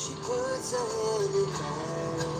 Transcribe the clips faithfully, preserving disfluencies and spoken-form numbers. she puts her hand in mine.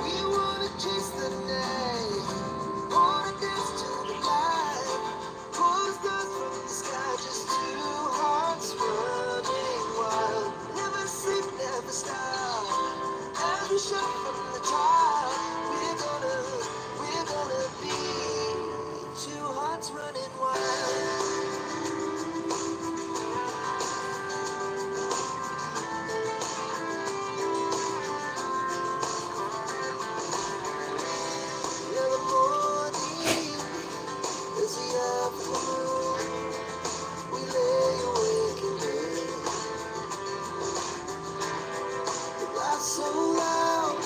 We wanna kiss the night, wanna dance to the light, pull the stars from the sky, just two hearts running wild. Never sleep, never stop, as we shot from the top. We're gonna, we're gonna be two hearts running wild. So loud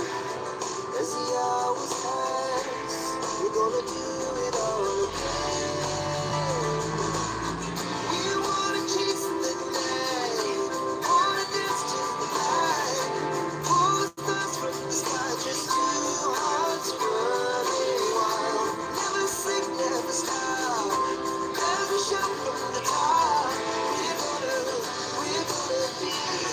as the hours pass, we're gonna do it all again. We wanna chase the night, wanna dance to the light, pull the stars from the sky, just two hearts running wild. Never sleep, never stop, as we shout from the top. We're gonna, we're gonna be.